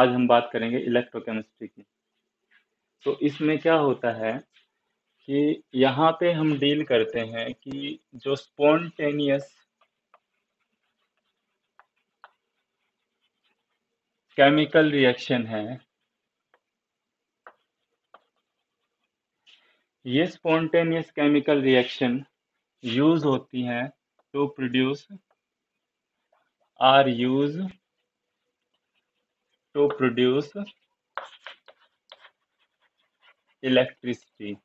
आज हम बात करेंगे इलेक्ट्रोकेमिस्ट्री की। तो इसमें क्या होता है कि यहाँ पे हम डील करते हैं कि जो स्पॉन्टेनियस केमिकल रिएक्शन है, ये स्पॉन्टेनियस केमिकल रिएक्शन यूज होती हैं टू प्रोड्यूस इलेक्ट्रिसिटी।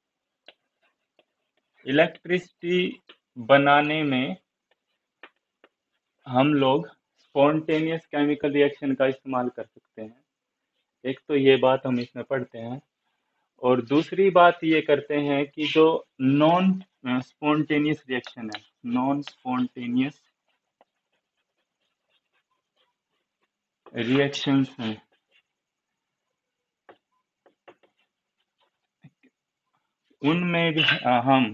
इलेक्ट्रिसिटी बनाने में हम लोग स्पॉन्टेनियस केमिकल रिएक्शन का इस्तेमाल कर सकते हैं। एक तो ये बात हम इसमें पढ़ते हैं, और दूसरी बात ये करते हैं कि जो नॉन स्पॉन्टेनियस रिएक्शन है, नॉन स्पॉन्टेनियस रिएक्शंस हैं, उनमें भी हम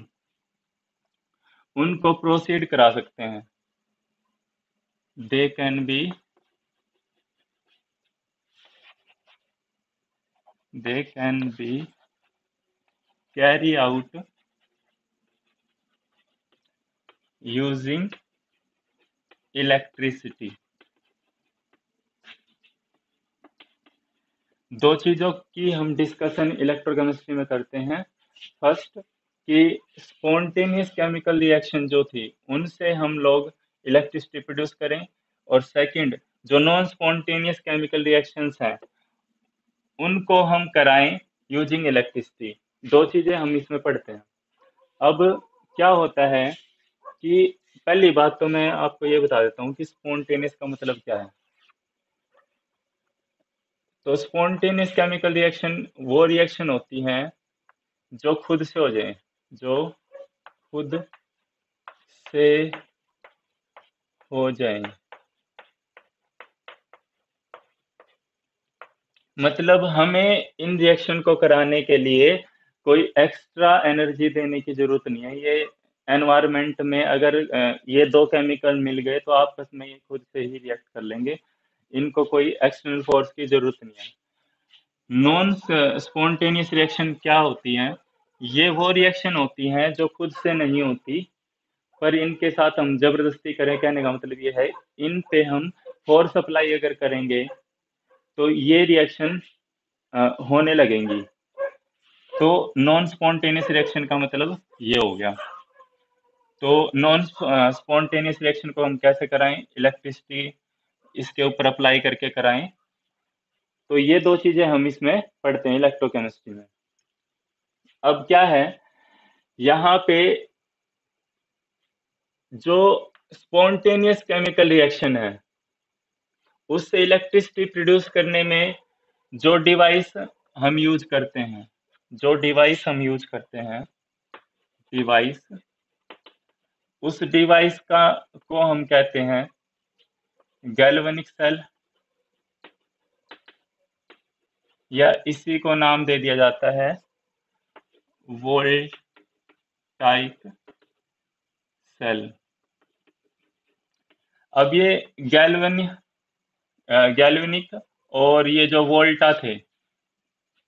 उनको प्रोसीड करा सकते हैं। They can be carry out using electricity। दो चीजों की हम डिस्कशन इलेक्ट्रोकेमिस्ट्री में करते हैं। फर्स्ट कि स्पॉन्टेनियस केमिकल रिएक्शन जो थी उनसे हम लोग इलेक्ट्रिसिटी प्रोड्यूस करें, और सेकंड जो नॉन स्पॉन्टेनियस केमिकल रिएक्शंस हैं उनको हम कराएं यूजिंग इलेक्ट्रिसिटी। दो चीज़ें हम इसमें पढ़ते हैं। अब क्या होता है कि पहली बात तो मैं आपको ये बता देता हूँ कि स्पॉन्टेनियस का मतलब क्या है। तो स्पॉन्टेनियस केमिकल रिएक्शन वो रिएक्शन होती हैं जो खुद से हो जाए, जो खुद से हो जाए, मतलब हमें इन रिएक्शन को कराने के लिए कोई एक्स्ट्रा एनर्जी देने की जरूरत नहीं है। ये एनवायरनमेंट में अगर ये दो केमिकल मिल गए तो आपस में ये खुद से ही रिएक्ट कर लेंगे, इनको कोई एक्सटर्नल फोर्स की जरूरत नहीं है। नॉन स्पॉन्टेनियस रिएक्शन क्या होती हैं? ये वो रिएक्शन होती हैं जो खुद से नहीं होती, पर इनके साथ हम जबरदस्ती करें। कहने का मतलब ये है इन पे हम फोर्स अप्लाई अगर करेंगे तो ये रिएक्शन होने लगेंगी। तो नॉन स्पॉन्टेनियस रिएक्शन का मतलब ये हो गया। तो नॉन स्पॉन्टेनियस रिएक्शन को हम कैसे कराएं? इलेक्ट्रिसिटी इसके ऊपर अप्लाई करके कराएं। तो ये दो चीज़ें हम इसमें पढ़ते हैं इलेक्ट्रोकेमिस्ट्री में। अब क्या है, यहाँ पे जो स्पॉन्टेनियस केमिकल रिएक्शन है उससे इलेक्ट्रिसिटी प्रोड्यूस करने में जो डिवाइस हम यूज करते हैं डिवाइस, उस डिवाइस को हम कहते हैं गैल्वनिक सेल, या इसी को नाम दे दिया जाता है वोल्टाइक सेल। अब ये गैल्वनिक और ये जो वोल्टा थे,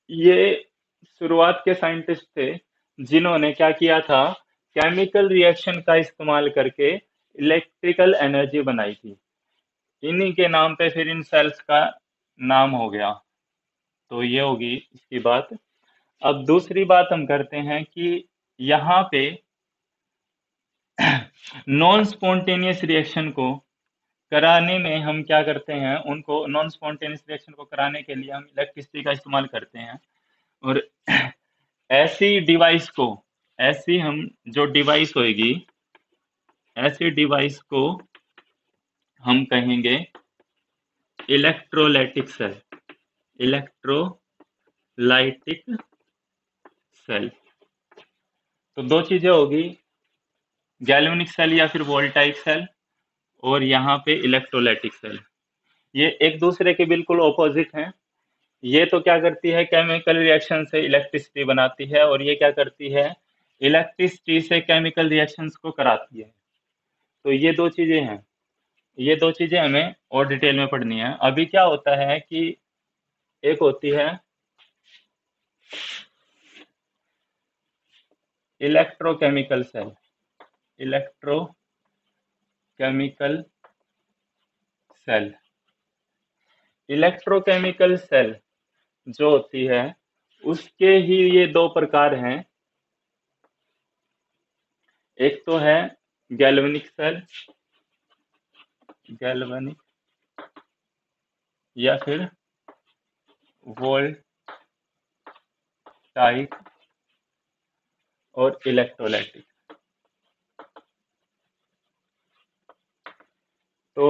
ये शुरुआत के साइंटिस्ट थे जिन्होंने क्या किया था, केमिकल रिएक्शन का इस्तेमाल करके इलेक्ट्रिकल एनर्जी बनाई थी। इन्हीं के नाम पे फिर इन सेल्स का नाम हो गया। तो ये होगी इसकी बात। अब दूसरी बात हम करते हैं कि यहाँ पे नॉन स्पॉन्टेनियस रिएक्शन को कराने में हम क्या करते हैं, उनको नॉन स्पॉन्टेनियस रिएक्शन को कराने के लिए हम इलेक्ट्रिसिटी का इस्तेमाल करते हैं, और ऐसी डिवाइस को हम कहेंगे इलेक्ट्रोलाइटिक सेल। तो दो चीज़ें होगी, गैल्वनिक सेल या फिर वोल्टाइक सेल, और यहाँ पे इलेक्ट्रोलाइटिक सेल। ये एक दूसरे के बिल्कुल ऑपोजिट हैं। ये तो क्या करती है, केमिकल रिएक्शन से इलेक्ट्रिसिटी बनाती है, और ये क्या करती है, इलेक्ट्रिसिटी से केमिकल रिएक्शंस को कराती है। तो ये दो चीज़ें हमें और डिटेल में पढ़नी है। अभी क्या होता है कि एक होती है electrochemical cell. Electrochemical cell, electrochemical cell जो होती है उसके ही ये दो प्रकार हैं, एक तो है गैल्वनिक सेल, गैल्वनिक या फिर वोल्टाइक, और इलेक्ट्रोलाइटिक। तो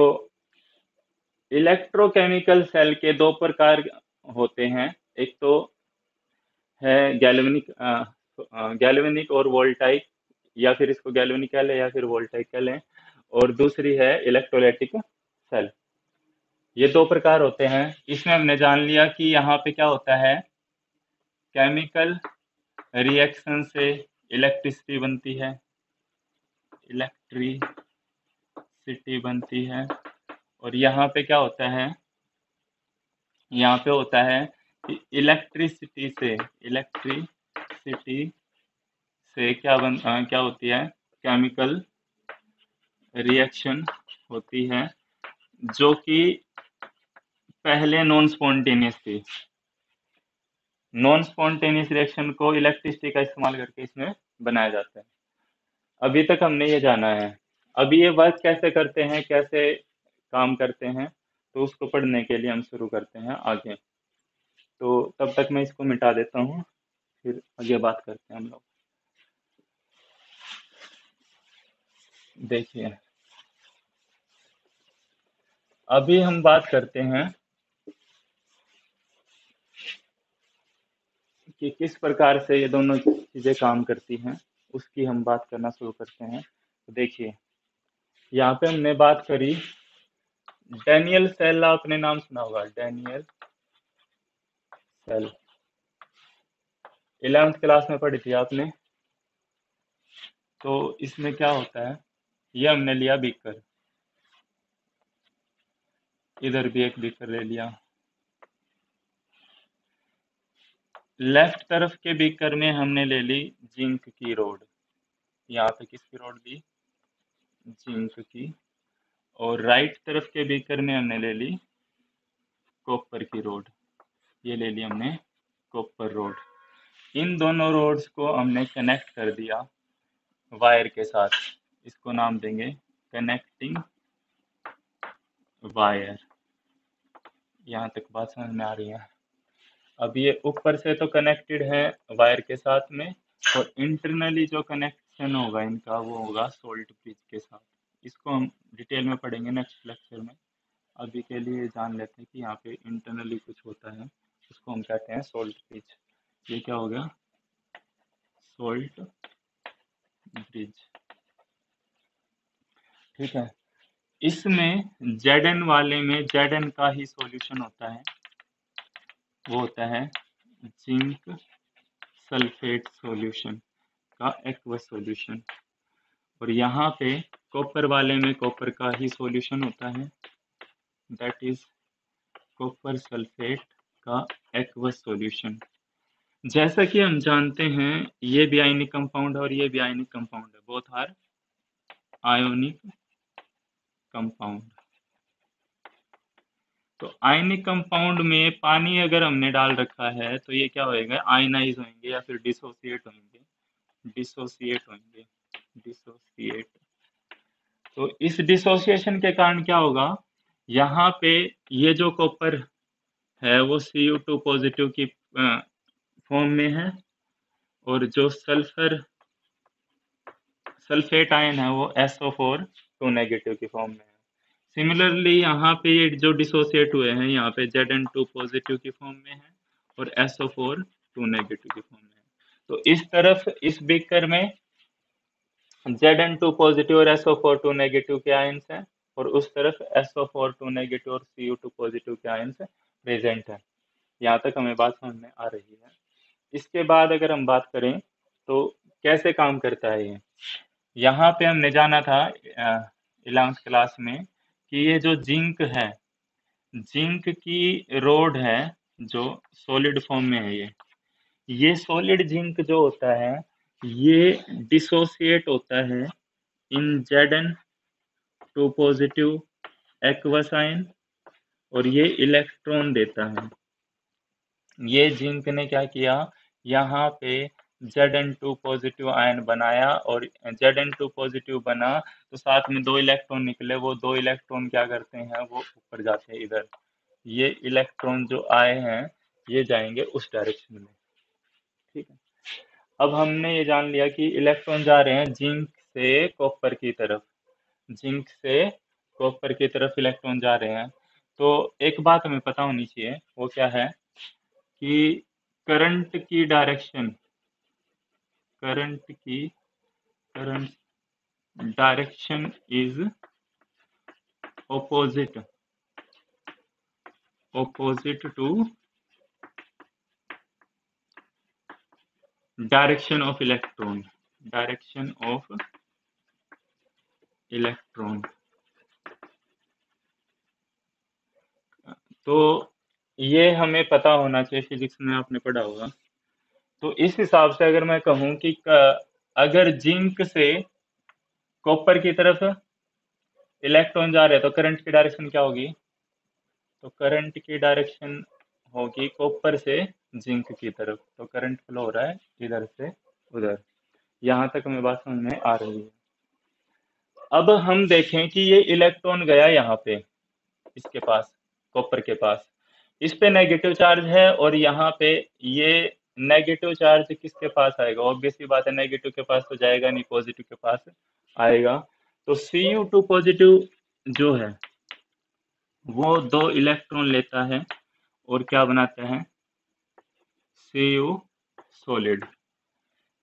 इलेक्ट्रोकेमिकल सेल के दो प्रकार होते हैं, एक तो है गैल्वनिक और वोल्टाइक, या फिर इसको गैल्वनिक कह लें या फिर वोल्टाइक कह लें, और दूसरी है इलेक्ट्रोलाइटिक सेल। ये दो प्रकार होते हैं। इसमें हमने जान लिया कि यहाँ पे क्या होता है, केमिकल रिएक्शन से इलेक्ट्रिसिटी बनती है, इलेक्ट्रिसिटी बनती है, और यहाँ पे क्या होता है, यहाँ पे होता है कि इलेक्ट्रिसिटी से क्या होती है, केमिकल रिएक्शन होती है, जो कि पहले नॉन स्पॉन्टेनियस थी। नॉन स्पॉन्टेनियस रिएक्शन को इलेक्ट्रिसिटी का इस्तेमाल करके इसमें बनाया जाता है। अभी तक हमने ये जाना है, अभी ये वर्क कैसे करते हैं, कैसे काम करते हैं, तो उसको पढ़ने के लिए हम शुरू करते हैं आगे। तो तब तक मैं इसको मिटा देता हूँ, फिर आगे बात करते हैं हम लोग। देखिए अभी हम बात करते हैं कि किस प्रकार से ये दोनों चीज़ें काम करती हैं, उसकी हम बात करना शुरू करते हैं। तो देखिए यहाँ पे हमने बात करी डेनियल सेल, आपने नाम सुना होगा डेनियल सेल, 11th क्लास में पढ़ी थी आपने। तो इसमें क्या होता है, ये हमने लिया बीकर, इधर भी एक बीकर ले लिया। लेफ्ट तरफ के बीकर में हमने ले ली जिंक की रोड, यहाँ पे किसकी रोड ली, जिंक की, और राइट तरफ के बीकर में हमने ले ली कॉपर की रोड, ये ले ली हमने कॉपर रोड। इन दोनों रोड्स को हमने कनेक्ट कर दिया वायर के साथ, इसको नाम देंगे कनेक्टिंग वायर। यहाँ तक बात समझ में आ रही है। अब ये ऊपर से तो कनेक्टेड है वायर के साथ में, और इंटरनली जो कनेक्शन होगा इनका वो होगा सॉल्ट ब्रिज के साथ। इसको हम डिटेल में पढ़ेंगे नेक्स्ट लेक्चर में। अभी के लिए जान लेते हैं कि यहाँ पे इंटरनली कुछ होता है, उसको हम कहते हैं सॉल्ट ब्रिज। ये क्या हो गया, सॉल्ट ब्रिज, ठीक है। इसमें ZN वाले में ZN का ही सॉल्यूशन होता है, वो होता है जिंक सल्फेट सॉल्यूशन का एक्वस सॉल्यूशन, और यहाँ पे कॉपर वाले में कॉपर का ही सॉल्यूशन होता है, दैट इज कॉपर सल्फेट का एक्वस सॉल्यूशन। जैसा कि हम जानते हैं ये भी आयनिक कंपाउंड है और ये भी आयनिक कंपाउंड है, बोथ आर आयोनिक कंपाउंड। तो आयनिक कंपाउंड में पानी अगर हमने डाल रखा है तो ये क्या होएगा, आयनाइज होंगे या फिर डिसोसिएट होंगे, डिसोसिएट होंगे, डिसोसिएट। तो इस डिसोसिएशन के कारण क्या होगा, यहाँ पे ये जो कॉपर है वो Cu2 पॉजिटिव की फॉर्म में है, और जो सल्फर सल्फेट आयन है वो SO4 नेगेटिव की फॉर्म में है। सिमिलरली यहाँ पे ये जो डिसोसिएट हुए हैं यहाँ पे Zn2 पॉजिटिव की फॉर्म में है और SO4 नेगेटिव की फॉर्म में है। तो इस तरफ इस बीकर में Zn2 पॉजिटिव और SO4 नेगेटिव के आयंस हैं, और उस तरफ SO4 नेगेटिव और Cu2 पॉजिटिव के आयंस प्रेजेंट हैं। यहाँ तक हमें बात समझ में आ रही है। इसके बाद अगर हम बात करें तो कैसे काम करता है ये, यहाँ पे हमने जाना था 11th क्लास में कि ये जो जिंक है, जिंक की रोड है जो सॉलिड फॉर्म में है। ये सॉलिड जिंक जो होता है ये डिसोसिएट होता है इन Zn2 पॉजिटिव एक्वस आयन और ये इलेक्ट्रॉन देता है। ये जिंक ने क्या किया, यहाँ पे Zn2 पॉजिटिव आयन बनाया और Zn2 पॉजिटिव बना तो साथ में दो इलेक्ट्रॉन निकले, वो दो इलेक्ट्रॉन क्या करते हैं वो ऊपर जाते हैं इधर, ये इलेक्ट्रॉन जो आए हैं ये जाएंगे उस डायरेक्शन में। ठीक है, अब हमने ये जान लिया कि इलेक्ट्रॉन जा रहे हैं जिंक से कॉपर की तरफ, जिंक से कॉपर की तरफ इलेक्ट्रॉन जा रहे हैं। तो एक बात हमें पता होनी चाहिए, वो क्या है कि करंट की डायरेक्शन, करंट की direction is opposite to direction of electron, direction of electron. तो ये हमें पता होना चाहिए, फिजिक्स में आपने पढ़ा होगा। तो इस हिसाब से अगर मैं कहूं कि अगर जिंक से कॉपर की तरफ इलेक्ट्रॉन जा रहे हैं तो करंट की डायरेक्शन क्या होगी, तो करंट की डायरेक्शन होगी कॉपर से जिंक की तरफ। तो करंट फ्लो हो रहा है इधर से उधर। यहाँ तक हमें बात समझ में आ रही है। अब हम देखें कि ये इलेक्ट्रॉन गया यहाँ पे इसके पास, कॉपर के पास, इस पे नेगेटिव चार्ज है और यहाँ पे ये नेगेटिव चार्ज किसके पास आएगा, ऑब्वियसली बात है नेगेटिव के पास तो जाएगा नहीं, पॉजिटिव के पास आएगा। तो Cu2 पॉजिटिव जो है वो दो इलेक्ट्रॉन लेता है और क्या बनाता है Cu सॉलिड।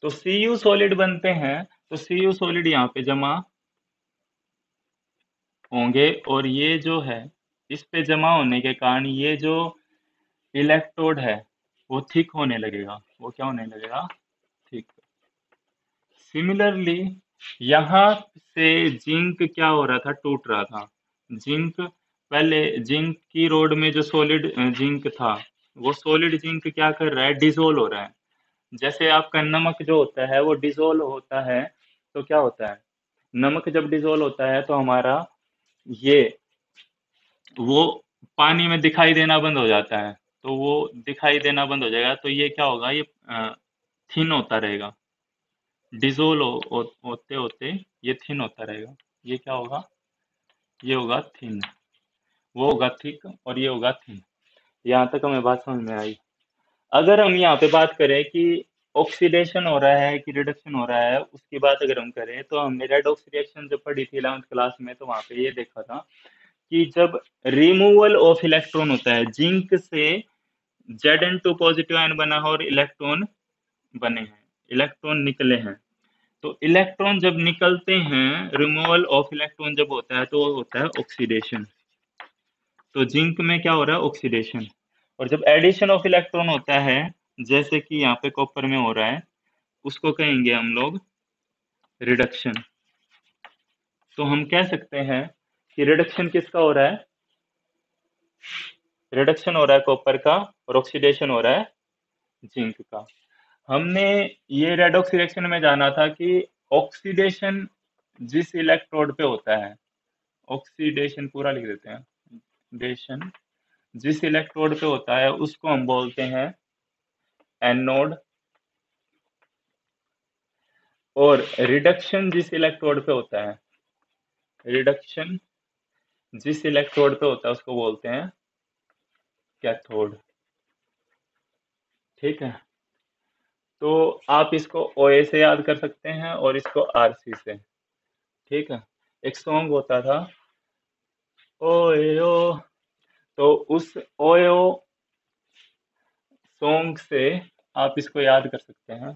तो Cu सॉलिड बनते हैं तो Cu सॉलिड यहाँ पे जमा होंगे और ये जो है इस पे जमा होने के कारण ये जो इलेक्ट्रोड है वो थिक होने लगेगा, वो क्या होने लगेगा, थिक। सिमिलरली यहाँ से जिंक क्या हो रहा था, टूट रहा था। जिंक पहले जिंक की रोड में जो सॉलिड जिंक था वो सॉलिड जिंक क्या कर रहा है, डिसोल्व हो रहा है। जैसे आपका नमक जो होता है वो डिसोल्व होता है तो क्या होता है, नमक जब डिसोल्व होता है तो हमारा ये वो पानी में दिखाई देना बंद हो जाता है, तो वो दिखाई देना बंद हो जाएगा तो ये क्या होगा, ये थिन होता रहेगा, डिसोल्व होते होते ये थिन होता रहेगा। ये क्या होगा, ये होगा थिन, वो होगा थिक और ये होगा थिन। यहाँ तक हमें बात समझ में आई। अगर हम यहाँ पे बात करें कि ऑक्सीडेशन हो रहा है कि रिडक्शन हो रहा है, उसकी बात अगर हम करें तो हमने रेडॉक्स रिएक्शन जब पढ़ी थी 11th क्लास में तो वहाँ पे ये देखा था कि जब रिमूवल ऑफ इलेक्ट्रॉन होता है, जिंक से Zn2 पॉजिटिव आयन बना हो और इलेक्ट्रॉन बने हैं, इलेक्ट्रॉन निकले हैं, तो इलेक्ट्रॉन जब निकलते हैं, रिमूवल ऑफ इलेक्ट्रॉन जब होता है तो होता है ऑक्सीडेशन। तो जिंक में क्या हो रहा है, ऑक्सीडेशन। और जब एडिशन ऑफ इलेक्ट्रॉन होता है जैसे कि यहाँ पे कॉपर में हो रहा है, उसको कहेंगे हम लोग रिडक्शन। तो हम कह सकते हैं कि रिडक्शन किसका हो रहा है, रिडक्शन हो रहा है कॉपर का और ऑक्सीडेशन हो रहा है जिंक का। हमने ये रेडॉक्स रिएक्शन में जाना था कि ऑक्सीडेशन जिस इलेक्ट्रोड पे होता है, ऑक्सीडेशन पूरा लिख देते हैं, ऑक्सीडेशन जिस इलेक्ट्रोड पे होता है उसको हम बोलते हैं एनोड, और रिडक्शन जिस इलेक्ट्रोड पे होता है, रिडक्शन जिस इलेक्ट्रोड पे होता है उसको बोलते हैं कैथोड। ठीक है, तो आप इसको OA से याद कर सकते हैं और इसको RC से। ठीक है, एक सॉन्ग होता था OAO, तो उस OAO सॉन्ग से आप इसको याद कर सकते हैं।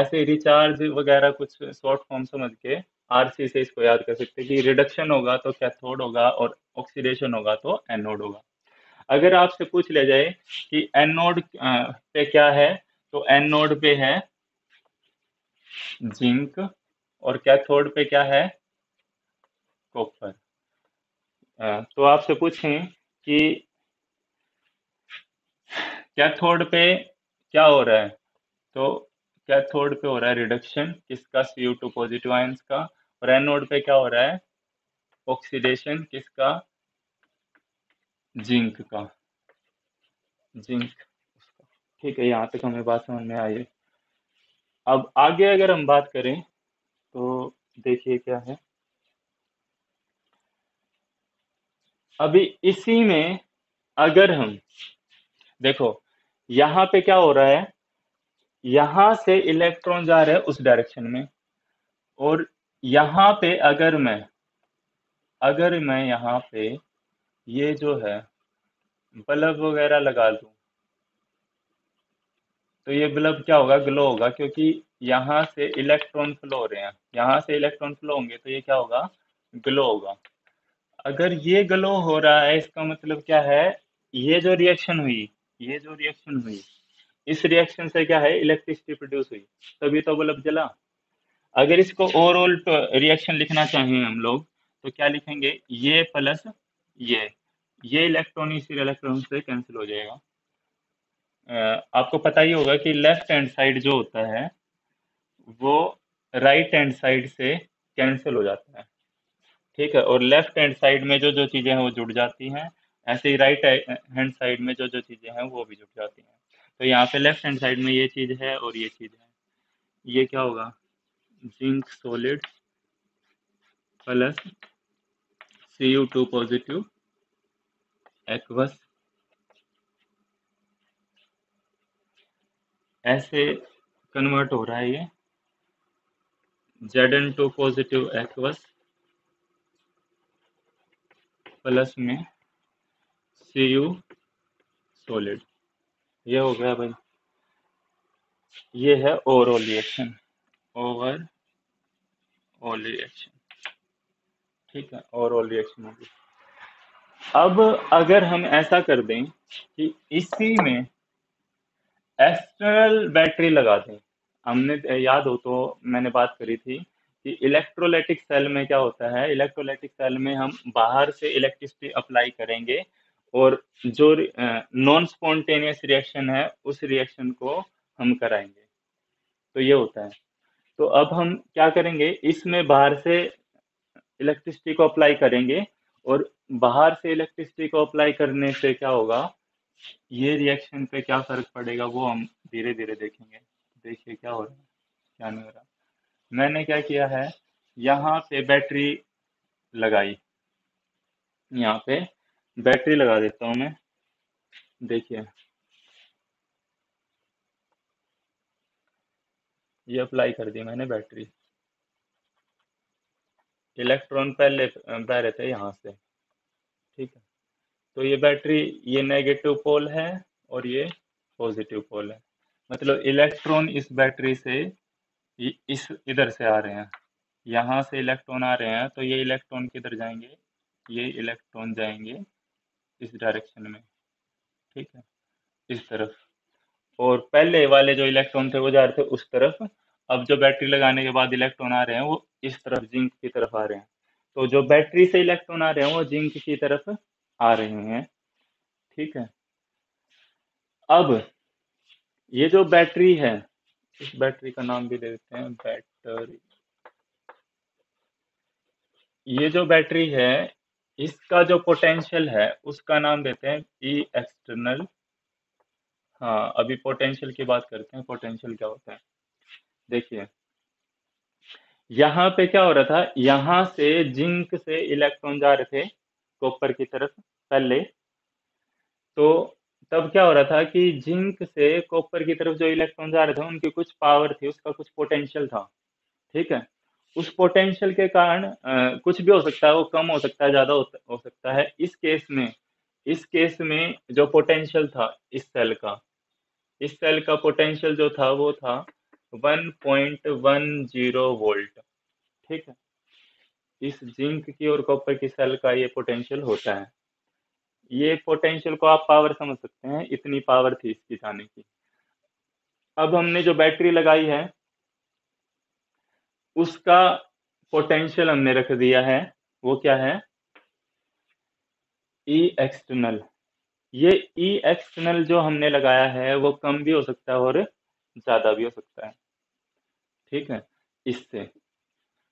ऐसे रिचार्ज वगैरह कुछ शॉर्ट फॉर्म समझ के RC से इसको याद कर सकते हैं कि रिडक्शन होगा तो कैथोड होगा और ऑक्सीडेशन होगा तो एनोड होगा। अगर आपसे पूछ लिया जाए कि एनोड पे क्या है, तो एनोड पे है जिंक और कैथोड पे क्या है, कॉपर। तो आपसे पूछें कि कैथोड पे क्या हो रहा है, तो कैथोड पे हो रहा है रिडक्शन किसका, CO2 पॉजिटिव आयंस का, और एनोड पे क्या हो रहा है, ऑक्सीडेशन किसका, जिंक का, जिंक। ठीक है, यहाँ तक हमें बात समझ में आई है। अब आगे अगर हम बात करें तो देखिए क्या है, अभी इसी में अगर हम देखो यहाँ पे क्या हो रहा है, यहाँ से इलेक्ट्रॉन जा रहे हैं उस डायरेक्शन में, और यहाँ पे अगर मैं यहाँ पे ये जो है बल्ब वगैरह लगा दूं तो ये बल्ब क्या होगा, ग्लो होगा, क्योंकि यहाँ से इलेक्ट्रॉन फ्लो हो रहे हैं, यहाँ से इलेक्ट्रॉन फ्लो होंगे तो ये क्या होगा, ग्लो होगा। अगर ये ग्लो हो रहा है इसका मतलब क्या है, ये जो रिएक्शन हुई इस रिएक्शन से क्या है, इलेक्ट्रिसिटी प्रोड्यूस हुई, तभी तो बल्ब जला। अगर इसको ओवरऑल रिएक्शन लिखना चाहें हम लोग तो क्या लिखेंगे, ये प्लस ये इलेक्ट्रॉन इस इलेक्ट्रॉन से कैंसिल हो जाएगा। आपको पता ही होगा कि लेफ्ट हैंड साइड जो होता है वो राइट हैंड साइड से कैंसिल हो जाता है, ठीक है, और लेफ्ट हैंड साइड में जो जो चीज़ें हैं वो जुड़ जाती हैं, ऐसे ही राइट हैंड साइड में जो जो चीज़ें हैं वो भी जुड़ जाती हैं। तो यहाँ पे लेफ्ट हैंड साइड में ये चीज़ है और ये चीज़ है, ये क्या होगा, zinc solid plus CO2 positive aqueous, ऐसे कन्वर्ट हो रहा है ये Zn2 पॉजिटिव एक्वस प्लस में Cu सोलिड, ये हो गया भाई। ये है ओवरऑल रिएक्शन, ठीक है, ओवरऑल रिएक्शन होगी। अब अगर हम ऐसा कर दें कि इसी में एक्सटर्नल बैटरी लगा दें, हमने याद हो तो मैंने बात करी थी कि इलेक्ट्रोलाइटिक सेल में क्या होता है, इलेक्ट्रोलाइटिक सेल में हम बाहर से इलेक्ट्रिसिटी अप्लाई करेंगे और जो नॉन स्पॉन्टेनियस रिएक्शन है उस रिएक्शन को हम कराएंगे, तो ये होता है। तो अब हम क्या करेंगे, इसमें बाहर से इलेक्ट्रिसिटी को अप्लाई करेंगे, और बाहर से इलेक्ट्रिसिटी को अप्लाई करने से क्या होगा, ये रिएक्शन पे क्या फर्क पड़ेगा वो हम धीरे धीरे देखेंगे। देखिए क्या हो रहा है, क्या नहीं हो रहा। मैंने क्या किया है, यहाँ पे बैटरी लगाई, यहाँ पे बैटरी लगा देता हूँ मैं, देखिए ये अप्लाई कर दी मैंने बैटरी, इलेक्ट्रॉन पहले बह रहे थे यहाँ से, ठीक है, तो ये बैटरी, ये नेगेटिव पोल है और ये पॉजिटिव पोल है, मतलब इलेक्ट्रॉन इस बैटरी से इस इधर से आ रहे हैं, यहाँ से इलेक्ट्रॉन आ रहे हैं, तो ये इलेक्ट्रॉन किधर जाएंगे, ये इलेक्ट्रॉन जाएंगे इस डायरेक्शन में, ठीक है, इस तरफ, और पहले वाले जो इलेक्ट्रॉन थे वो जा रहे थे उस तरफ। अब जो बैटरी लगाने के बाद इलेक्ट्रॉन आ रहे हैं वो इस तरफ जिंक की तरफ आ रहे हैं, तो जो बैटरी से इलेक्ट्रॉन आ रहे हैं वो जिंक की तरफ आ रहे हैं, ठीक है। अब ये जो बैटरी है, इस बैटरी का नाम भी दे देते हैं बैटरी, ये जो बैटरी है इसका जो पोटेंशियल है उसका नाम देते हैं ई एक्सटर्नल। हाँ, अभी पोटेंशियल की बात करते हैं, पोटेंशियल क्या होता है। देखिए यहाँ पे क्या हो रहा था, यहाँ से जिंक से इलेक्ट्रॉन जा रहे थे कॉपर की तरफ पहले, तो तब क्या हो रहा था कि जिंक से कॉपर की तरफ जो इलेक्ट्रॉन जा रहे थे उनकी कुछ पावर थी, उसका कुछ पोटेंशियल था, ठीक है, उस पोटेंशियल के कारण कुछ भी हो सकता है, वो कम हो सकता है, ज़्यादा हो सकता है। इस केस में जो पोटेंशियल था इस सेल का पोटेंशियल जो था वो था 1.10 वोल्ट, ठीक है, इस जिंक की और कॉपर की सेल का ये पोटेंशियल होता है। ये पोटेंशियल को आप पावर समझ सकते हैं, इतनी पावर थी इसकी जाने की। अब हमने जो बैटरी लगाई है उसका पोटेंशियल हमने रख दिया है, वो क्या है, ई एक्सटर्नल, ये ई एक्सटर्नल जो हमने लगाया है वो कम भी हो सकता है और ज़्यादा भी हो सकता है, ठीक है। इससे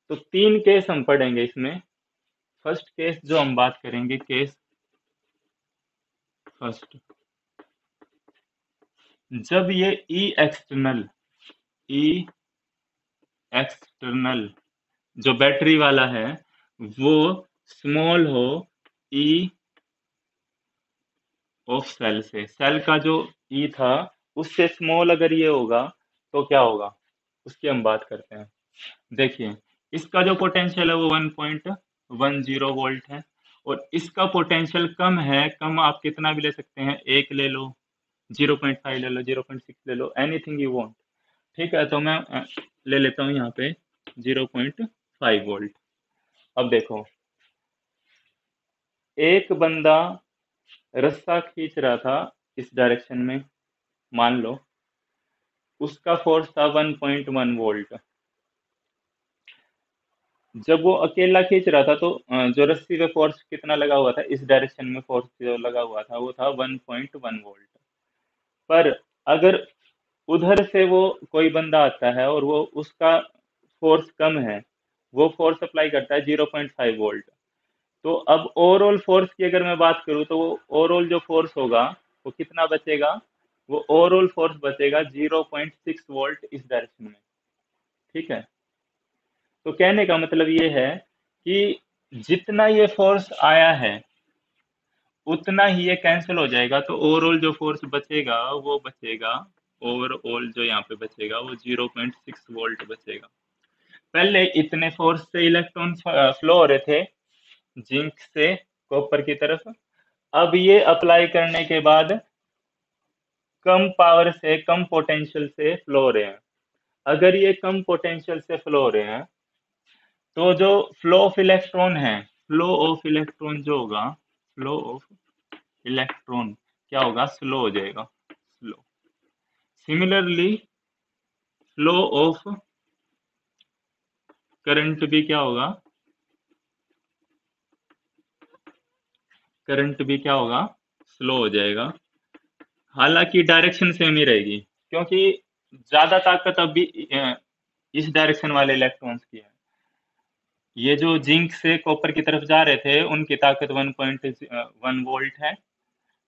तो तीन केस हम पढ़ेंगे इसमें। फर्स्ट केस जो हम बात करेंगे, केस फर्स्ट, जब ये ई एक्सटर्नल जो बैटरी वाला है वो स्मॉल हो ई ऑफ सेल से, सेल का जो ई था उससे स्मॉल अगर ये होगा तो क्या होगा, उसकी हम बात करते हैं। देखिए इसका जो पोटेंशियल है वो 1.10 वोल्ट है और इसका पोटेंशियल कम है। कम आप कितना भी ले सकते हैं, 1 ले लो, 0.5 ले लो, 0.6 ले लो, एनीथिंग यू वांट, ठीक है। तो मैं ले लेता हूँ यहाँ पे 0.5 वोल्ट। अब देखो एक बंदा रस्सा खींच रहा था इस डायरेक्शन में, मान लो उसका फोर्स था 1.1 वोल्ट। जब वो अकेला खींच रहा था तो जो रस्सी पे फोर्स कितना लगा हुआ था, इस डायरेक्शन में फोर्स जो लगा हुआ था वो था 1.1 वोल्ट। पर अगर उधर से वो कोई बंदा आता है और वो उसका फोर्स कम है, वो फोर्स अप्लाई करता है 0.5 वोल्ट। तो अब ओवरऑल फोर्स की अगर मैं बात करूँ तो वो ओवरऑल जो फोर्स होगा वो कितना बचेगा, वो ओवरऑल फोर्स बचेगा 0.6 वोल्ट इस डायरेक्शन में, ठीक है। तो कहने का मतलब ये है कि जितना ये फोर्स आया है उतना ही ये कैंसिल हो जाएगा। तो ओवरऑल जो फोर्स बचेगा वो बचेगा, ओवरऑल जो यहाँ पे बचेगा वो 0.6 वोल्ट बचेगा। पहले इतने फोर्स से इलेक्ट्रॉन फ्लो हो रहे थे जिंक से कॉपर की तरफ। अब ये अप्लाई करने के बाद कम पावर से, कम पोटेंशियल से फ्लो हो रहे हैं। अगर ये कम पोटेंशियल से फ्लो हो रहे हैं तो जो फ्लो ऑफ इलेक्ट्रॉन है, फ्लो ऑफ इलेक्ट्रॉन जो होगा, फ्लो ऑफ इलेक्ट्रॉन क्या होगा, स्लो हो जाएगा, slow. Similarly flow of current भी क्या होगा, करंट भी क्या होगा, स्लो हो जाएगा। हालांकि डायरेक्शन सेम ही रहेगी क्योंकि ज्यादा ताकत अब भी इस डायरेक्शन वाले इलेक्ट्रॉन्स की है। ये जो जिंक से कॉपर की तरफ जा रहे थे उनकी ताकत 1.1 वोल्ट है,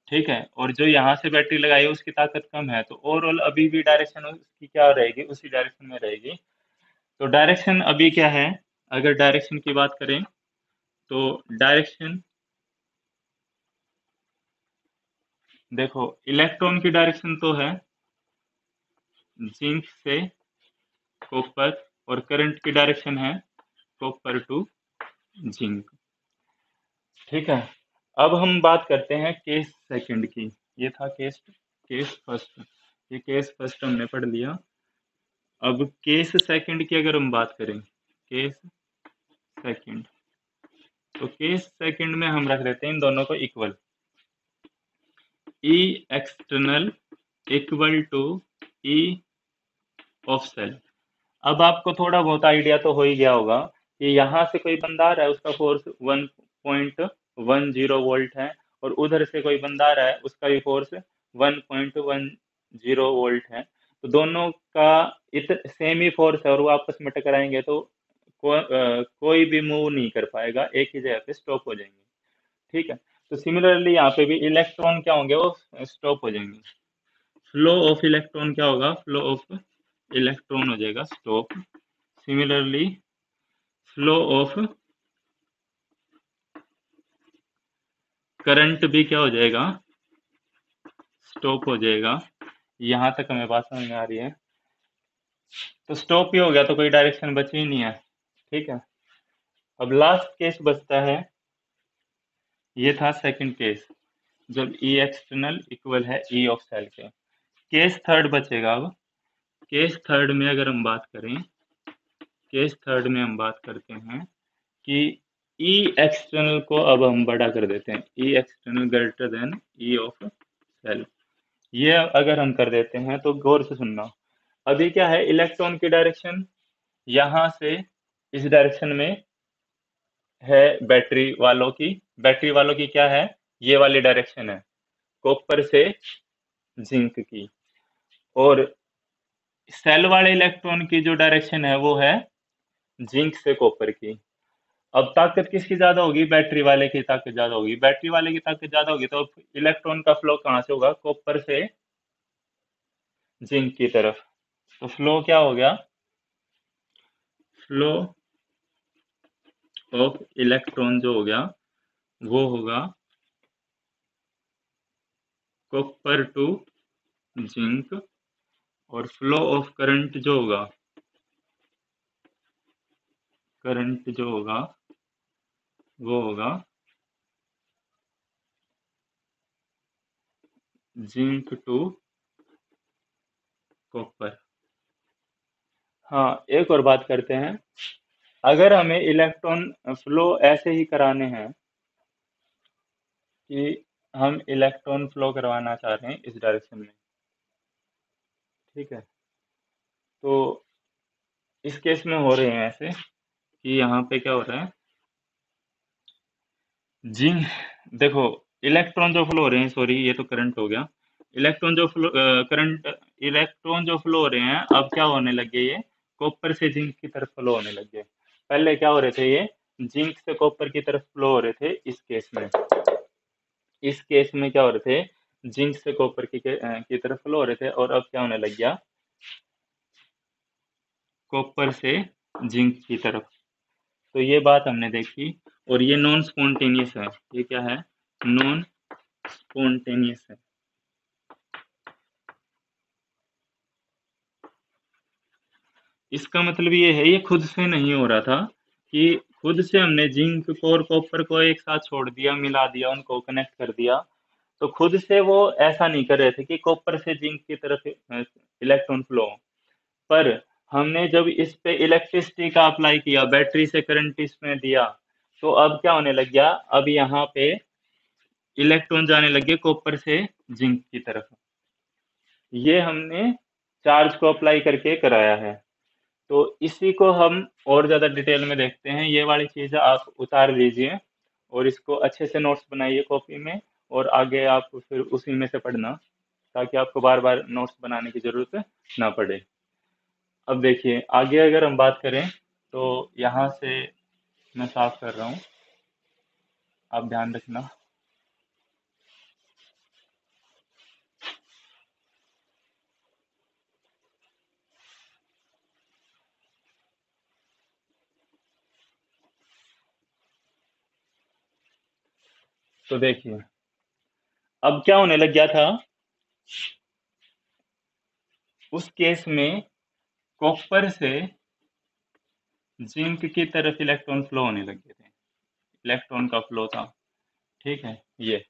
ठीक है। और जो यहाँ से बैटरी लगाई है उसकी ताकत कम है। तो ओवरऑल अभी भी डायरेक्शन उसकी क्या रहेगी, उसी डायरेक्शन में रहेगी। तो डायरेक्शन अभी क्या है, अगर डायरेक्शन की बात करें तो डायरेक्शन देखो, इलेक्ट्रॉन की डायरेक्शन तो है जिंक से कॉपर और करंट की डायरेक्शन है कॉपर टू जिंक, ठीक है। अब हम बात करते हैं केस सेकंड की। ये था केस फर्स्ट, ये केस फर्स्ट हमने पढ़ लिया। अब केस सेकंड की अगर हम बात करें, केस सेकंड, तो केस सेकंड में हम रख लेते हैं इन दोनों को equal, E external equal to E of cell. अब आपको थोड़ा बहुत आइडिया तो हो ही गया होगा कि यहाँ से कोई बंदा आ रहा है, उसका फोर्स 1.10 वोल्ट है और उधर से कोई बंदा आ रहा है, उसका भी फोर्स 1.10 वोल्ट है। तो दोनों का सेम ही फोर्स है और वो आपस में टकराएंगे तो कोई भी मूव नहीं कर पाएगा, एक ही जगह पे स्टॉप हो जाएंगे, ठीक है। तो सिमिलरली यहाँ पे भी इलेक्ट्रॉन क्या होंगे, वो स्टॉप हो जाएंगे। फ्लो ऑफ इलेक्ट्रॉन क्या होगा, फ्लो ऑफ इलेक्ट्रॉन हो जाएगा stop. Similarly flow of current भी क्या हो जाएगा, स्टॉप हो जाएगा। यहाँ तक हमें बात समझ में आ रही है। तो स्टॉप ही हो गया तो कोई डायरेक्शन बची ही नहीं है, ठीक है। अब लास्ट केस बचता है, ये था सेकंड केस जब ई एक्सटर्नल इक्वल है ई ऑफ सेल के। केस थर्ड बचेगा। अब केस थर्ड में अगर हम बात करें, केस थर्ड में हम बात करते हैं कि ई एक्सटर्नल को अब हम बड़ा कर देते हैं, E external greater than E of cell. ये अगर हम कर देते हैं तो गौर से सुनना। अभी क्या है, इलेक्ट्रॉन की डायरेक्शन यहाँ से इस डायरेक्शन में है, बैटरी वालों की क्या है, ये वाली डायरेक्शन है। कॉपर से जिंक की। और सेल वाले इलेक्ट्रॉन की जो डायरेक्शन है वो है जिंक से कॉपर की। अब ताकत किसकी ज्यादा होगी? बैटरी वाले की ताकत ज्यादा होगी। बैटरी वाले की ताकत ज्यादा होगी तो इलेक्ट्रॉन का फ्लो कहां से होगा? कॉपर से जिंक की तरफ। तो फ्लो क्या हो गया? फ्लो ऑफ इलेक्ट्रॉन जो हो गया वो होगा कॉपर टू जिंक, और फ्लो ऑफ करंट जो होगा, करंट जो होगा वो होगा जिंक टू कॉपर। हाँ, एक और बात करते हैं, अगर हमें इलेक्ट्रॉन फ्लो ऐसे ही कराने हैं कि हम इलेक्ट्रॉन फ्लो करवाना चाह रहे हैं इस डायरेक्शन में, ठीक है, तो इस केस में हो रहे हैं ऐसे कि यहाँ पे क्या हो रहा है, जिंक, देखो इलेक्ट्रॉन जो फ्लो हो रहे हैं, सॉरी ये तो करंट हो गया, इलेक्ट्रॉन जो फ्लो हो रहे हैं अब क्या होने लग गए, ये कॉपर से जिंक की तरफ फ्लो होने लग गए। पहले क्या हो रहे थे, ये जिंक से कॉपर की तरफ फ्लो हो रहे थे। इस केस में क्या हो रहे थे, जिंक से कॉपर की तरफ फ्लो हो रहे थे, और अब क्या होने लग गया, कॉपर से जिंक की तरफ। तो ये बात हमने देखी, और ये नॉन स्पॉन्टेनियस है। ये क्या है? नॉन स्पॉन्टेनियस है। इसका मतलब ये है, ये खुद से नहीं हो रहा था कि खुद से हमने जिंक को और कॉपर को एक साथ छोड़ दिया, मिला दिया, उनको कनेक्ट कर दिया, तो खुद से वो ऐसा नहीं कर रहे थे कि कॉपर से जिंक की तरफ इलेक्ट्रॉन फ्लो। पर हमने जब इस पे इलेक्ट्रिसिटी का अप्लाई किया, बैटरी से करंट इसमें दिया, तो अब क्या होने लग गया, अब यहाँ पे इलेक्ट्रॉन जाने लग गए कॉपर से जिंक की तरफ। ये हमने चार्ज को अप्लाई करके कराया है। तो इसी को हम और ज़्यादा डिटेल में देखते हैं। ये वाली चीज़ आप उतार लीजिए और इसको अच्छे से नोट्स बनाइए कॉपी में, और आगे आप फिर उसी में से पढ़ना, ताकि आपको बार बार नोट्स बनाने की ज़रूरत ना पड़े। अब देखिए आगे, अगर हम बात करें तो यहाँ से मैं साफ कर रहा हूँ, आप ध्यान रखना। तो देखिए अब क्या होने लग गया था, उस केस में कॉपर से जिंक की तरफ इलेक्ट्रॉन फ्लो होने लग गए थे, इलेक्ट्रॉन का फ्लो था, ठीक है, ये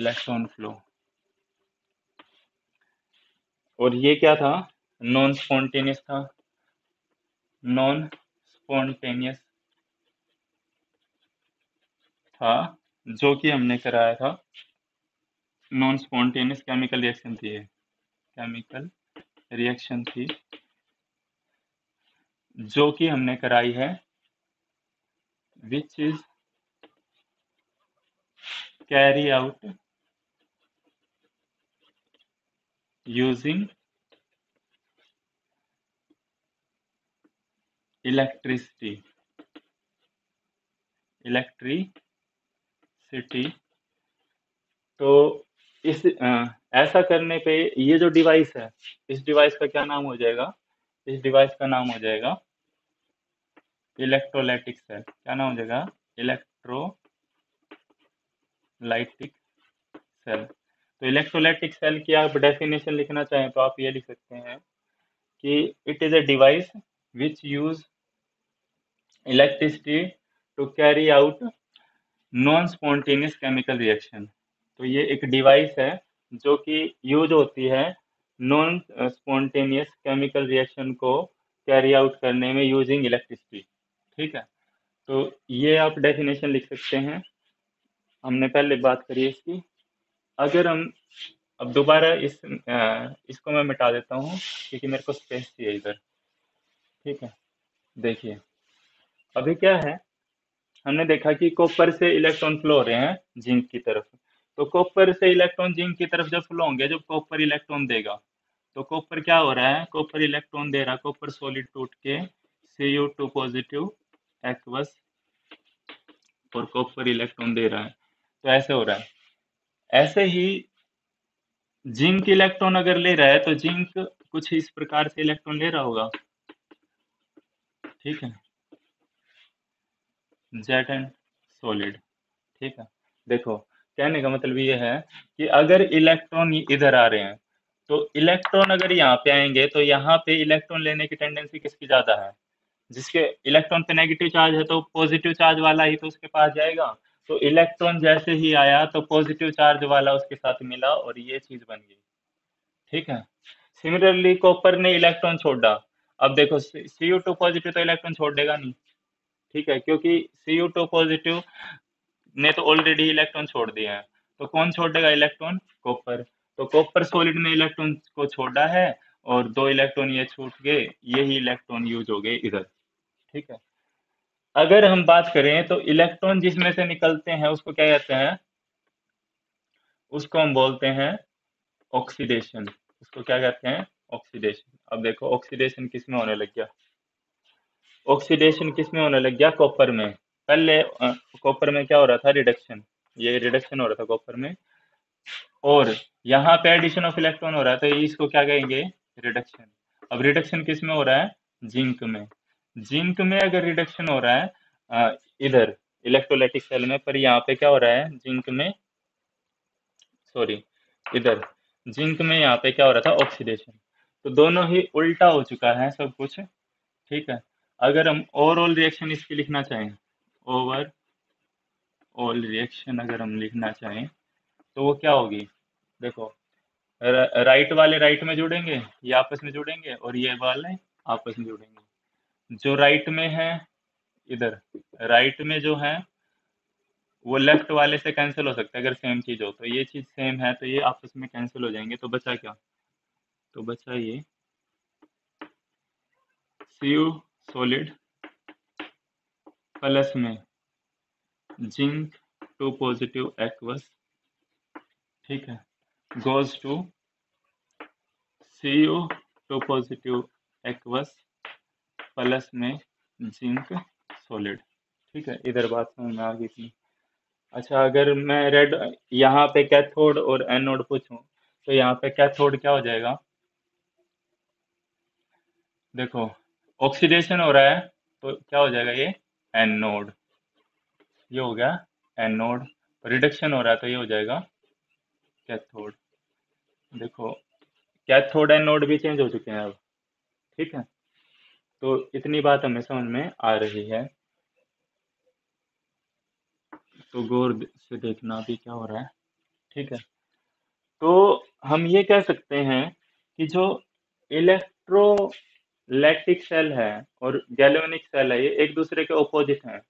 इलेक्ट्रॉन फ्लो। और ये क्या था? नॉन स्पॉन्टेनियस था। नॉन स्पॉन्टेनियस था जो कि हमने कराया था। नॉन स्पॉन्टेनियस केमिकल रिएक्शन थी, ये केमिकल रिएक्शन थी जो कि हमने कराई है, which is carry out using electricity. तो इस ऐसा करने पे ये जो डिवाइस है, इस डिवाइस का क्या नाम हो जाएगा? इस डिवाइस का नाम हो जाएगा इलेक्ट्रोलाइटिक सेल। क्या नाम हो जाएगा? Electrolytic cell. तो इलेक्ट्रोलाइटिक सेल की आप डेफिनेशन लिखना चाहें तो आप ये लिख सकते हैं कि it is a device which use electricity to carry out non spontaneous chemical reaction. तो ये एक डिवाइस है जो कि यूज होती है नॉन स्पॉन्टेनियस केमिकल रिएक्शन को कैरी आउट करने में यूजिंग इलेक्ट्रिसिटी, ठीक है। तो ये आप डेफिनेशन लिख सकते हैं, हमने पहले बात करी इसकी। अगर हम अब दोबारा इसको मैं मिटा देता हूँ क्योंकि मेरे को स्पेस चाहिए इधर, ठीक है। देखिए अभी क्या है, हमने देखा कि कॉपर से इलेक्ट्रॉन फ्लो हो रहे हैं जिंक की तरफ, तो कॉपर से इलेक्ट्रॉन जिंक की तरफ जब फ्लो होंगे, जब कॉपर इलेक्ट्रॉन देगा तो कॉपर क्या हो रहा है, कॉपर इलेक्ट्रॉन दे रहा है, कॉपर सॉलिड टूट के Cu2 पॉजिटिव एक्वस और कॉपर इलेक्ट्रॉन दे रहा है, तो ऐसे हो रहा है। ऐसे ही जिंक इलेक्ट्रॉन अगर ले रहा है तो जिंक कुछ इस प्रकार से इलेक्ट्रॉन ले रहा होगा, ठीक है, जेट एंड सॉलिड, ठीक है। देखो कहने का मतलब ये है कि अगर इलेक्ट्रॉन इधर आ रहे हैं तो इलेक्ट्रॉन अगर यहाँ पे आएंगे तो यहाँ पे इलेक्ट्रॉन लेने की टेंडेंसी किसकी ज्यादा है, जिसके इलेक्ट्रॉन पे नेगेटिव चार्ज है तो पॉजिटिव चार्ज वाला ही तो उसके पास जाएगा। तो इलेक्ट्रॉन जैसे ही आया तो पॉजिटिव चार्ज वाला उसके साथ मिला और ये चीज बन गई, ठीक है। सिमिलरली कॉपर ने इलेक्ट्रॉन छोड़ा, अब देखो Cu2 पॉजिटिव तो इलेक्ट्रॉन छोड़ देगा नहीं, ठीक है, क्योंकि Cu2 पॉजिटिव ने तो ऑलरेडी इलेक्ट्रॉन छोड़ दिया है, तो कौन छोड़ेगा इलेक्ट्रॉन, कॉपर। तो कॉपर सॉलिड ने इलेक्ट्रॉन को छोड़ा है और दो इलेक्ट्रॉन ये छूट गए, यही इलेक्ट्रॉन यूज हो गए इधर, ठीक है। अगर हम बात करें तो इलेक्ट्रॉन जिसमें से निकलते हैं उसको क्या कहते हैं, उसको हम बोलते हैं ऑक्सीडेशन, उसको क्या कहते हैं, ऑक्सीडेशन। अब देखो ऑक्सीडेशन किसमें होने लग गया, ऑक्सीडेशन किसमें होने लग गया, कॉपर में। पहले कॉपर में क्या हो रहा था, रिडक्शन, ये रिडक्शन हो रहा था कॉपर में, और यहाँ पे एडिशन ऑफ इलेक्ट्रॉन हो रहा था, इसको क्या कहेंगे, रिडक्शन। अब रिडक्शन किसमें हो रहा है, जिंक में। जिंक में अगर रिडक्शन हो रहा है इधर इलेक्ट्रोलाइटिक सेल में, पर यहाँ पे क्या हो रहा है, जिंक में, सॉरी इधर जिंक में यहाँ पे क्या हो रहा था, ऑक्सीडेशन। तो दोनों ही उल्टा हो चुका है सब कुछ, ठीक है। अगर हम ओवरऑल रिएक्शन इसकी लिखना चाहें, ओवरऑल रिएक्शन अगर हम लिखना चाहें तो वो क्या होगी, देखो राइट वाले राइट में जुड़ेंगे, ये आपस में जुड़ेंगे और ये वाले आपस में जुड़ेंगे। जो राइट में है इधर, राइट में जो है वो लेफ्ट वाले से कैंसिल हो सकता है, अगर सेम चीज हो तो, ये चीज सेम है तो ये आपस में कैंसिल हो जाएंगे, तो बचा क्या, तो बचा ये Cu सॉलिड प्लस में जिंक 2 पॉजिटिव एक्वस, ठीक है, goes to Cu2 positive aqueous plus में जिंक सॉलिड, ठीक है। इधर बात समझ में आ गई थी। अच्छा अगर मैं रेड यहाँ पे कैथोड और एनोड पूछूं तो यहाँ पे कैथोड क्या हो जाएगा, देखो ऑक्सीडेशन हो रहा है तो क्या हो जाएगा, ये एनोड, ये हो गया एनोड, रिडक्शन हो रहा है तो ये हो जाएगा कैथोड। देखो कैथोड एनोड भी चेंज हो चुके हैं अब, ठीक है। तो इतनी बात हमें समझ में आ रही है, तो गौर से देखना भी क्या हो रहा है, ठीक है। तो हम ये कह सकते हैं कि जो इलेक्ट्रोलाइटिक सेल है और गैल्वनिक सेल है, ये एक दूसरे के ऑपोजिट हैं,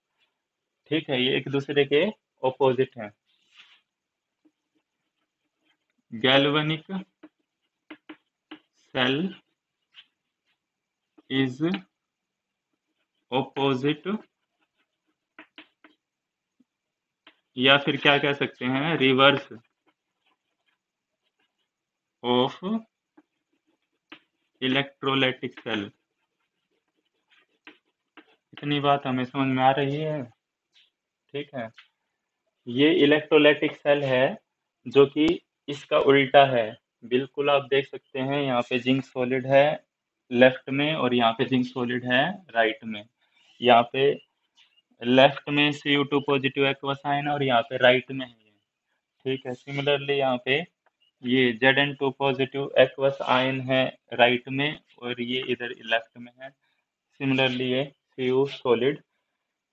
ठीक है, ये एक दूसरे के ऑपोजिट हैं। गैल्वनिक सेल is opposite, या फिर क्या कह सकते हैं, रिवर्स ऑफ इलेक्ट्रोलाइटिक सेल। इतनी बात हमें समझ में आ रही है, ठीक है। ये इलेक्ट्रोलाइटिक सेल है जो कि इसका उल्टा है, बिल्कुल आप देख सकते हैं यहाँ पे जिंक सॉलिड है लेफ्ट में और यहाँ पे जिंक सॉलिड है राइट में। यहाँ पे लेफ्ट में Cu2 पॉजिटिव एक्वस आयन और यहाँ पे राइट में है, ठीक है। सिमिलरली यहाँ पे ये Zn2 पॉजिटिव एक्वस आयन है राइट में और ये इधर लेफ्ट में है। सिमिलरली ये Cu सॉलिड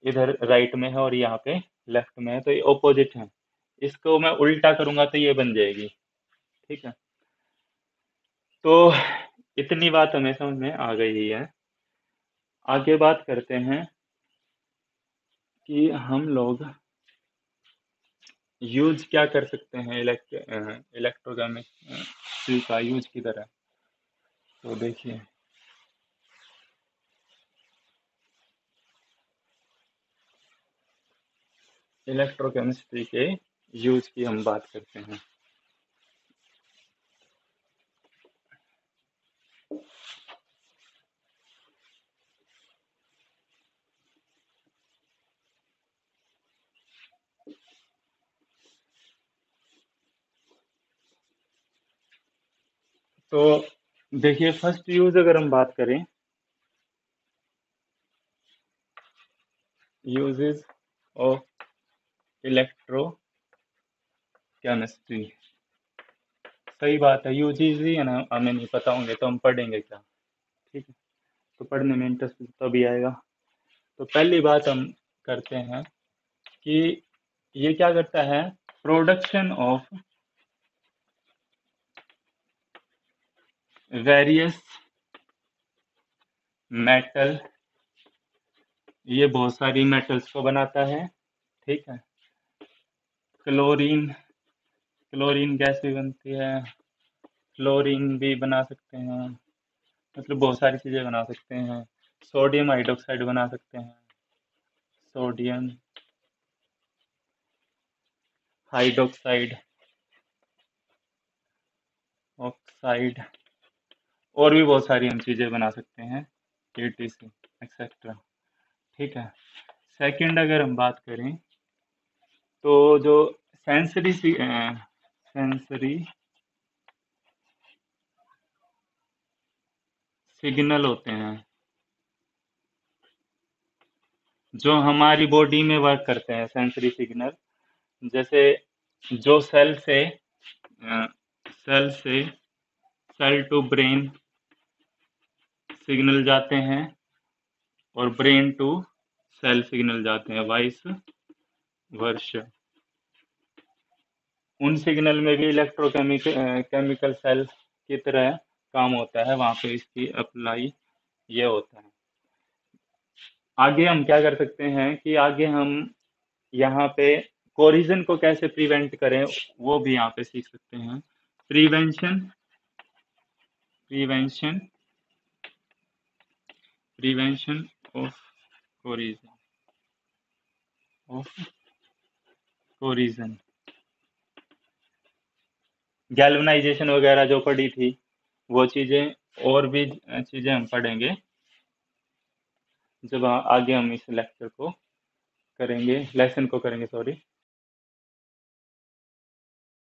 इधर राइट में है और यहाँ पे लेफ्ट में है, तो ये ऑपोजिट है। इसको मैं उल्टा करूँगा तो ये बन जाएगी, ठीक है। तो इतनी बात हमें समझ में आ गई है। आगे बात करते हैं कि हम लोग यूज क्या कर सकते हैं इलेक्ट्रोकेमिस्ट्री का, यूज किधर है। तो देखिए इलेक्ट्रोकेमिस्ट्री के यूज की हम बात करते हैं। तो देखिए, फर्स्ट यूज अगर हम बात करें, यूजेस ऑफ इलेक्ट्रोकेमिस्ट्री। सही बात है, यूजेस ही है ना, हमें नहीं पता होंगे तो हम पढ़ेंगे क्या, ठीक है, तो पढ़ने में इंटरेस्ट तभी आएगा। तो पहली बात हम करते हैं कि ये क्या करता है, प्रोडक्शन ऑफ वेरियस मेटल, ये बहुत सारी मेटल्स को बनाता है, ठीक है। क्लोरीन गैस भी बनती है, फ्लोरीन भी बना सकते हैं, मतलब बहुत सारी चीज़ें बना सकते हैं। सोडियम हाइड्रोक्साइड बना सकते हैं, सोडियम हाइड्रोक्साइड ऑक्साइड, और भी बहुत सारी हम चीज़ें बना सकते हैं, एटीसी एक्सेट्रा, ठीक है। सेकंड अगर हम बात करें तो जो सेंसरी सिग्नल होते हैं जो हमारी बॉडी में वर्क करते हैं, सेंसरी सिग्नल, जैसे जो सेल टू ब्रेन सिग्नल जाते हैं और ब्रेन टू सेल सिग्नल जाते हैं, वाइस वर्षा। उन सिग्नल में भी इलेक्ट्रोकेमिकल सेल की तरह काम होता है, वहाँ पे इसकी अप्लाई ये होता है। आगे हम क्या कर सकते हैं कि आगे हम यहाँ पे कोरिजन को कैसे प्रिवेंट करें वो भी यहाँ पे सीख सकते हैं। प्रिवेंशन ऑफ कोरिजन, गैल्वनाइजेशन वगैरह जो पढ़ी थी वो चीज़ें, और भी चीज़ें हम पढ़ेंगे जब आगे हम इस लेक्चर को करेंगे, लेसन को करेंगे, सॉरी।